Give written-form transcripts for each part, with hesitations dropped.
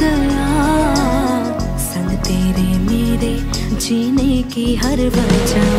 गया संग तेरे मेरे जीने की हर वजह।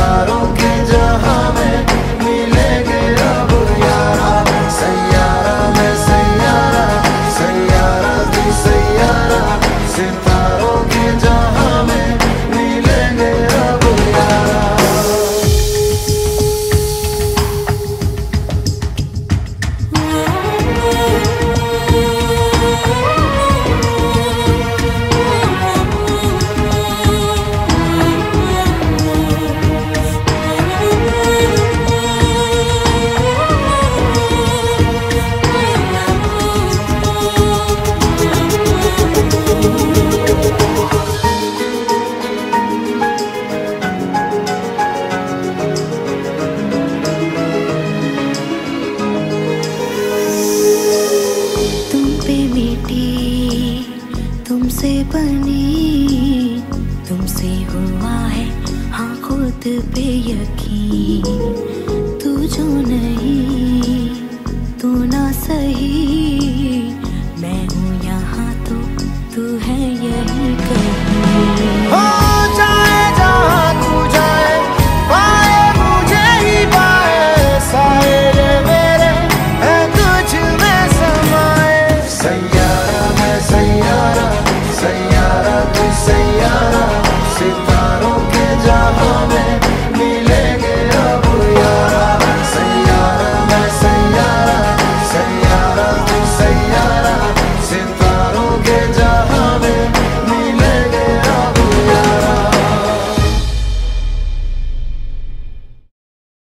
तुमसे बनी तुमसे हुआ है हाँ खुद पे यकीन, तू जो नहीं